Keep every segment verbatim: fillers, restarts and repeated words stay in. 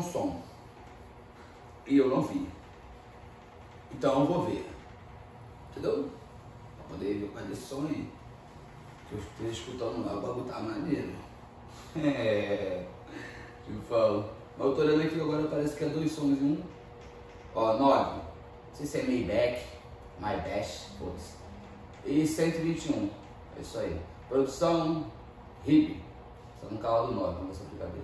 um som e eu não vi, então eu vou ver, entendeu? Pra poder ver quais sons que eu esteja escutando lá, o bagulho tá maneiro. É, tipo, falo. Mas eu tô olhando aqui agora, parece que é dois sons em um. Ó, Nog, não sei se é Maybach, Maybach, foda-se. E cento e vinte e um, é isso aí. Produção, R I B. Só no canal do Nog, vamos ver se eu fico bem.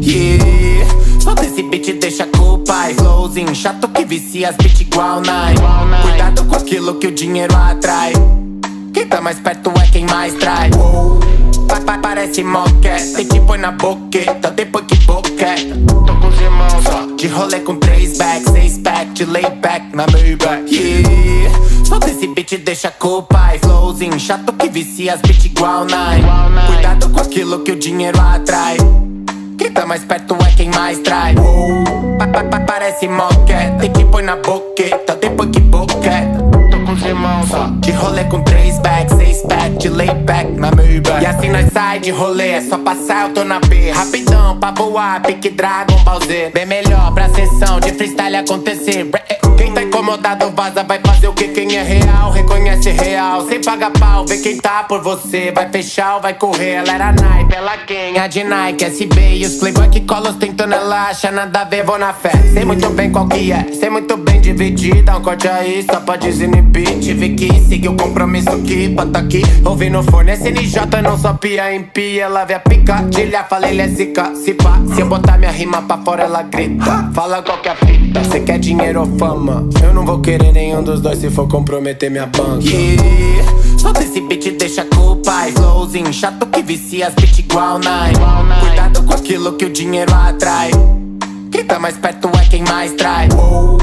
Yeah, todo esse beat deixa culpa e flowzinho chato que vicia as beat igual Nike. Cuidado com aquilo que o dinheiro atrai, quem tá mais perto é quem mais trai. Wow, parece moqueta, te põe na boqueta, depois que boqueta. Tô com os irmãos só de rolê com três back, seis pack, de layback na Maybach. Yeah, todo esse beat deixa culpa e flowzinho chato que vicia as beat igual Nike. Cuidado com aquilo que o dinheiro atrai, quem tá mais perto é quem mais trai. Wow, parece moqueta, te põe na boqueta, depois que boqueta. De rolê com três bags, seis pack, de layback na Maybach. E assim nós sai de rolê, é só passar, eu tô na B. Rapidão pra voar, pique Dragon Ball Z. Bem melhor pra sessão de freestyle acontecer. Quem tá incomodado vaza, vai fazer o que? Quem é real, reconhece real, sem pagar pau, vê quem tá por você. Vai fechar ou vai correr, ela era Nike, ela quem? A de Nike, S B e os playboy que colos tentando ela acha nada a ver, vou na fé. Sei muito bem qual que é, sei muito bem dividir, dá um corte aí só pra desinibir. Tive que seguir o compromisso que bota aqui, ouvi no fone, C N J não só pia em pia. Ela vê a picadilha, falei, ele é zica, se pá. Se eu botar minha rima pra fora, ela grita, fala qual que é a fita, cê quer dinheiro ou fama? Eu não vou querer nenhum dos dois se for comprometer minha banca. Yeah, todo esse beat deixa culpa e flowzinho chato que vicia as beat igual Nike. Cuidado com aquilo que o dinheiro atrai, quem tá mais perto é quem mais trai. Wow,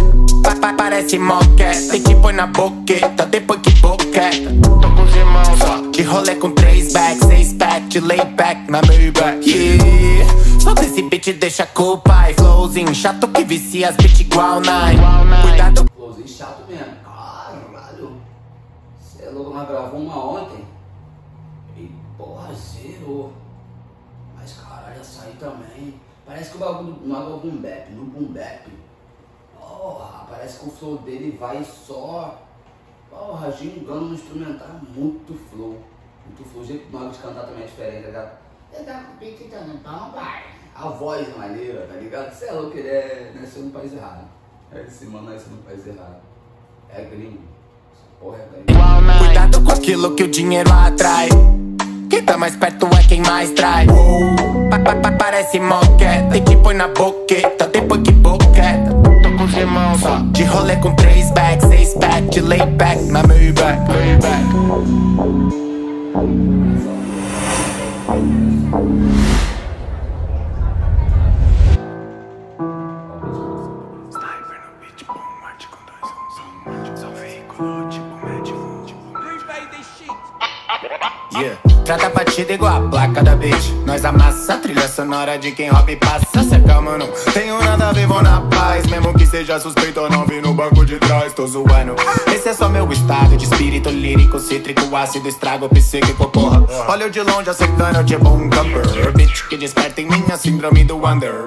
parece moqueta, te põe na boqueta, depois que boqueta. Tô com os irmãos só de rolê com três bags, seis pack, de layback na Maybach. Yeah, todo esse beat deixa culpa e flowzinho chato que vicia as beat igual Nike. Cuidado. Flowzinho chato mesmo, caralho. Cê é louco, nós gravou uma ontem e porra, zerou. Mas caralho, essa aí também parece que o bagulho não é o boom bap, no boom bap. Porra, parece que o flow dele vai só. Porra, gingando no instrumental, muito flow. Muito flow. O jeito do Nog de cantar também é diferente, tá ligado? Você tá com pique também, bom, pai. A voz maneira, tá ligado? Você é louco, ele é. Nasceu no país errado. É esse mano nasceu no país errado. É gringo. Essa porra é gringo. Cuidado com aquilo que o dinheiro atrai, quem tá mais perto é quem mais trai. Wow, parece moqueta, te põe na boqueta, depois que boqueta. Tô com os irmãos só de rolê com três bags, seis pack, de layback na Maybach. Yeah. Trata a batida igual a placa da beat, nós amassa a trilha sonora de quem hobby passa. Cê calma, não tenho nada a ver, vou na paz. Mesmo que seja suspeito, eu não vi no banco de trás, tô zoando. Esse é só meu estado de espírito lírico, cítrico, ácido, estrago, psíquico, porra. Olha eu de longe acertando, eu tipo um camper, bitch que desperta em mim a síndrome do wonder.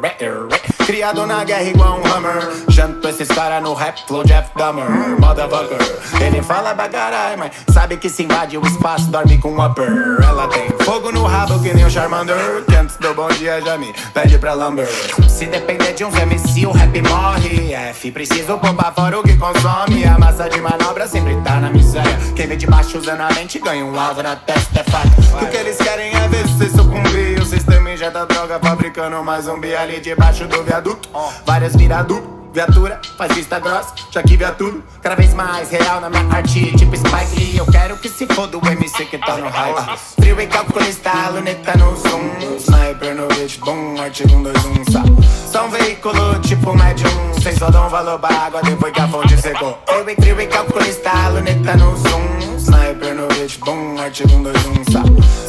Criado na guerra igual um hammer, janto esses caras no rap flow Jeff Dahmer, motherfucker. Ele fala pra caralho, mas sabe que se invade o espaço, dorme com um upper. Ela tem fogo no rabo que nem o Charmander, que antes do bom dia já me pede pra lumber. Se depender de um M C, o rap morre. F, preciso poupar fora o que consome. A massa de manobra sempre tá na miséria, quem vê de baixo usando a mente ganha um alvo na testa, é fato. O que eles querem é ver se sucumbir. O sistema injeta droga fabricando mais zumbi ali debaixo do viaduto. Várias viraduto, viatura, faz vista grossa, já que via tudo. Cada vez mais real na minha arte, tipo Spike Lee. Eu quero que se foda o M C que tá no hype. Frio e calculista, luneta no zoom, sniper no beat, boom, artigo um dois um, sabe? Só um veículo tipo médium, vocês só dão valor pra água depois que a fonte secou. Frio e calculista, luneta no zoom, sniper no beat. espum, atirando junça.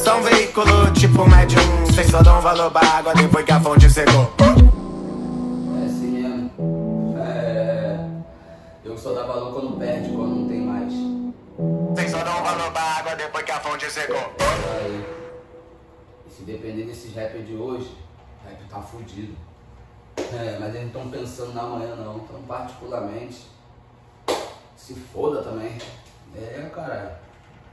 São veículo tipo médium, vocês só dão valor pra água depois que a fonte secou. É assim mesmo. É... Eu só dá valor quando perde, quando não tem mais. Vocês só dão valor pra água depois que a fonte secou. Aí, se depender desses rappers de hoje, rap tá fudido. É, mas eles não estão pensando na manhã não, então particularmente se foda também. É, caralho.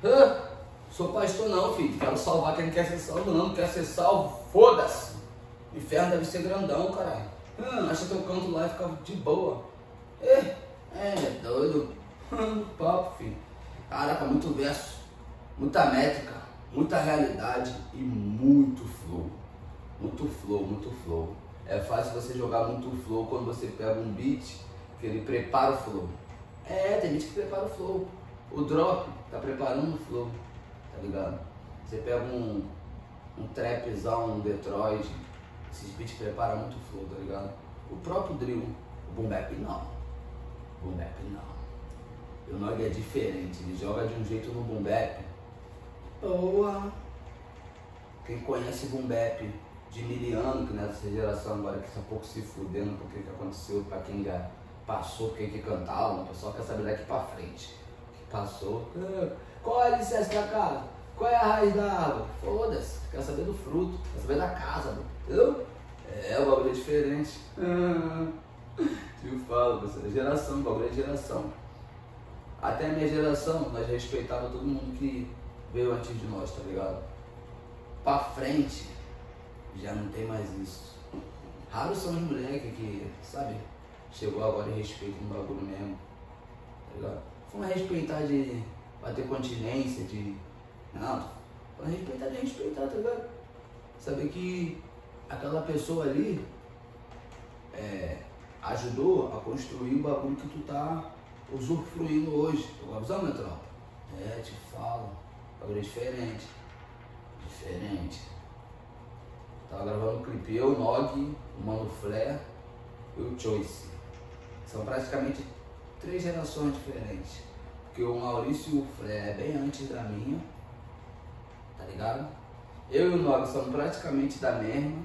Ah, sou pastor não, filho. Quero salvar quem quer ser salvo, não. Não quer ser salvo, foda-se. O inferno deve ser grandão, caralho. Ah, acha teu canto lá e fica de boa. É, é doido. Papo, filho. Caraca, muito verso, muita métrica, muita realidade e muito flow. Muito flow, muito flow. É fácil você jogar muito flow quando você pega um beat que ele prepara o flow. É, tem gente que prepara o flow. O drop tá preparando o flow, tá ligado? Você pega um, um trapzão, um Detroit, esses beats preparam muito o flow, tá ligado? O próprio drill, o boom bap não. O boom bap não. O Nog é diferente, ele joga de um jeito no boom bap. Boa! Quem conhece boom bap de miliano, que nessa geração agora que tá um pouco se fudendo porque que aconteceu, pra quem já passou, quem que cantava, o pessoal quer saber daqui pra frente. Que passou. Qual é a licença da casa? Qual é a raiz da água? Foda-se, quer saber do fruto, quer saber da casa, mano. Entendeu? É, o bagulho é diferente. Eu falo, você é geração, o bagulho é geração. Até a minha geração, nós respeitávamos todo mundo que veio antes de nós, tá ligado? Pra frente, já não tem mais isso. Raros são os moleques que, sabe, chegou agora e respeita no bagulho mesmo, tá ligado? Vamos respeitar de bater continência, de... Não, vamos respeitar de respeitar, tá ligado? Saber que aquela pessoa ali é, ajudou a construir o bagulho que tu tá usufruindo hoje. Tô abusando, meu tropa? É, te falo, o bagulho é diferente. Diferente. Tava gravando um clipe, eu, o Nog, o Mano Flare e o Choice. São praticamente três gerações diferentes. Porque o Maurício e o Flare é bem antes da minha, tá ligado? Eu e o Nog são praticamente da mesma,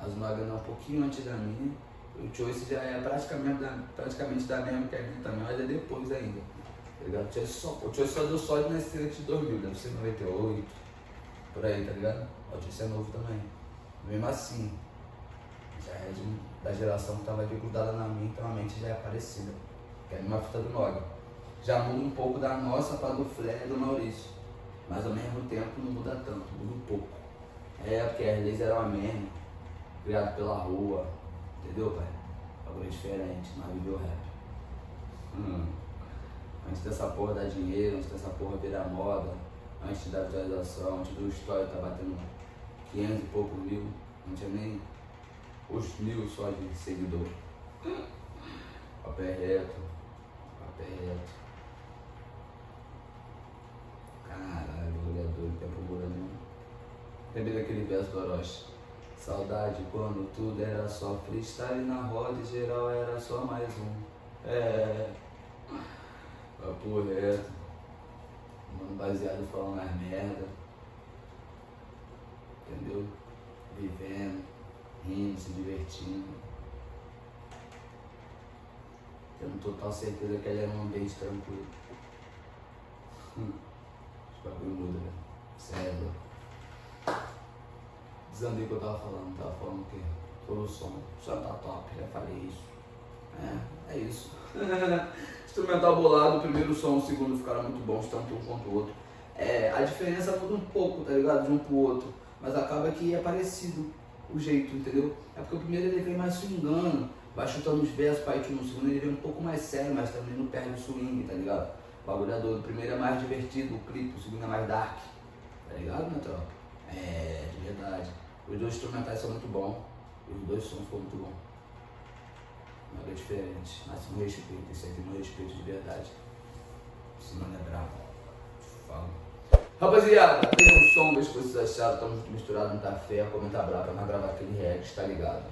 mas o Nog é um pouquinho antes da minha. O Choice já é praticamente da, praticamente da mesma que a minha também, mas é depois ainda, tá ligado? O Choice só, o Choice só deu só de nascer de dois mil, deve ser noventa e oito, por aí, tá ligado? O Choice é novo também, mesmo assim. Já é de, da geração que estava grudada na minha, então a mente já é parecida. Que é a mesma fita do Nog. Já muda um pouco da nossa para do Flare e do Maurício. Mas ao mesmo tempo não muda tanto, muda um pouco. É, porque as leis eram a mesma. Criado pela rua. Entendeu, pai? Algo diferente, mas viveu rap. Hum. Antes dessa porra dar dinheiro, antes dessa porra virar moda, antes da visualização, antes do história tá batendo quinhentos e poucos mil, não tinha nem os mil só de seguidor. Papel reto, papel reto. Caralho, olha doido, tempo boa não. Lembrei daquele verso do Orochi. Saudade quando tudo era só freestyle na roda e geral era só mais um. É. Papo reto. Mano baseado falando as merda. Entendeu? Vivendo. Rindo, se divertindo. Tendo total certeza que ele era um ambiente tranquilo. Os bagulho muda, velho. Sério. Desandei o que eu tava falando, tava falando que todo o som já tá top, já falei isso. É, é isso. Instrumental bolado, o primeiro som, o segundo ficaram muito bons, tanto um quanto o outro. É, a diferença muda um pouco, tá ligado? De um pro outro, mas acaba que é parecido. O jeito, entendeu? É porque o primeiro ele vem mais swingando, vai chutando os versos pra ir no segundo, ele vem um pouco mais sério, mas também não perde o swing, tá ligado? O bagulho é doido. O primeiro é mais divertido, o clipe, o segundo é mais dark, tá ligado, meu tropa? É, de verdade. Os dois instrumentais são muito bons, os dois sons foram muito bons. Não é diferente, mas se não respeito, esse aqui não respeito de verdade. Se não é bravo, falo. Rapaziada, tem um som, vejo o que vocês acharam, estamos misturados, não tá feio, comenta brava, mas gravar aquele react, tá ligado?